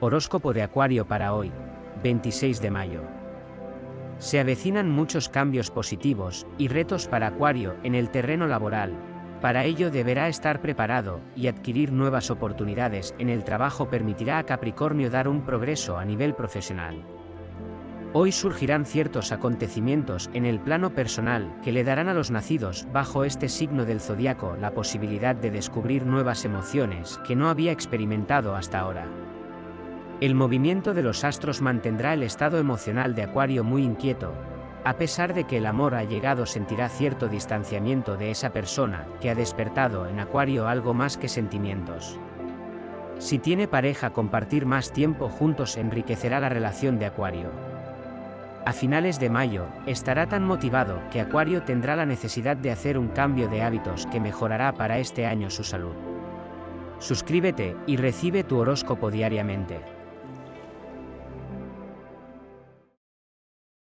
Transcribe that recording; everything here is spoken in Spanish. Horóscopo de Acuario para hoy, 26 de mayo. Se avecinan muchos cambios positivos y retos para Acuario en el terreno laboral. Para ello deberá estar preparado, y adquirir nuevas oportunidades en el trabajo permitirá a Capricornio dar un progreso a nivel profesional. Hoy surgirán ciertos acontecimientos en el plano personal que le darán a los nacidos bajo este signo del zodiaco la posibilidad de descubrir nuevas emociones que no había experimentado hasta ahora. El movimiento de los astros mantendrá el estado emocional de Acuario muy inquieto. A pesar de que el amor ha llegado, sentirá cierto distanciamiento de esa persona que ha despertado en Acuario algo más que sentimientos. Si tiene pareja, compartir más tiempo juntos enriquecerá la relación de Acuario. A finales de mayo, estará tan motivado que Acuario tendrá la necesidad de hacer un cambio de hábitos que mejorará para este año su salud. Suscríbete y recibe tu horóscopo diariamente.